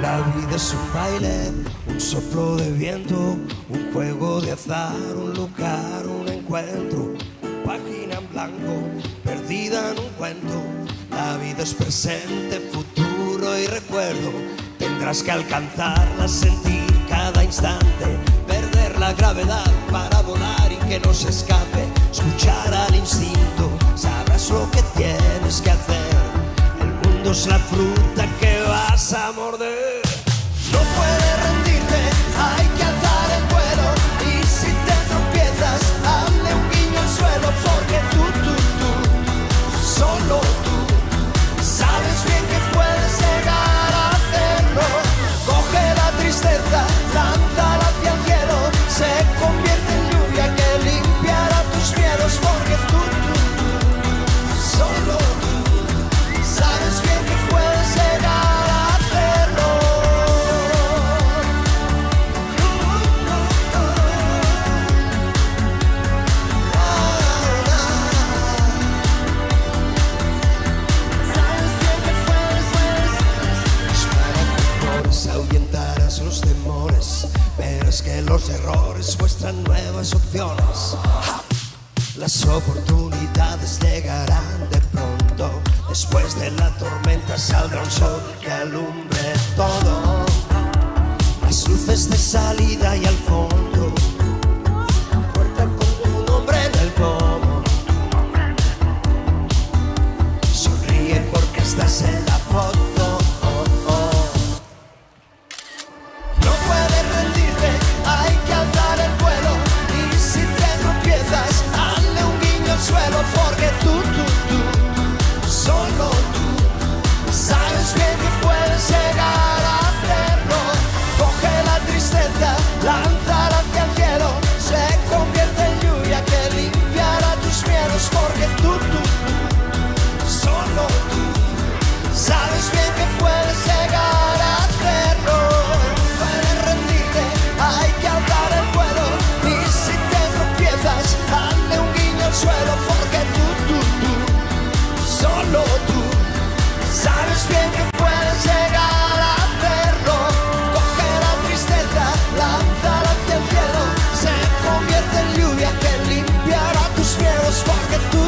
La vida es un baile, un soplo de viento, un juego de azar, un lugar, un encuentro, página en blanco, perdida en un cuento. La vida es presente, futuro y recuerdo. Tendrás que alcanzarla, sentir cada instante, perder la gravedad para volar y que no se escape. Escuchar al instinto, sabrás lo que tienes que hacer. El mundo es la fruta que vas a morder. No puedes rendirte, hay que alzar el vuelo. Y si te tropiezas, hazle un guiño al suelo. Porque tú, solo tú, sabes bien que puedes llegar a hacerlo. Coge la tristeza, lánzala hacia el cielo. Se convierte en lluvia que limpiará tus miedos. Porque tú, solo tú. Que los errores muestran nuevas opciones. Las oportunidades llegarán de pronto. Después de la tormenta saldrá un sol que alumbre todo. Las luces de salida y al fondo la puerta con tu nombre en el pomo. Sonríe porque estás en la foto. Porque tú, solo tú, sabes bien que puedes llegar a hacerlo. Coge la tristeza, lánzala hacia el cielo. Se convierte en lluvia que limpiará tus miedos. Porque tú, solo tú, sabes bien que puedes llegar a hacerlo. No puedes rendirte, hay que alzar el vuelo. Y si te tropiezas, dale un guiño al suelo. Solo tú sabes bien que puedes llegar a hacerlo. Coge la tristeza, lánzala hacia el cielo. Se convierte en lluvia que limpiará tus miedos. Porque tú,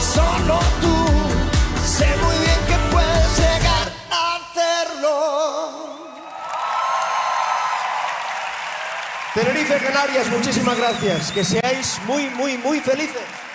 solo tú, sé muy bien que puedes llegar a hacerlo. Tenerife, Canarias, muchísimas gracias. Que seáis muy, muy, muy felices.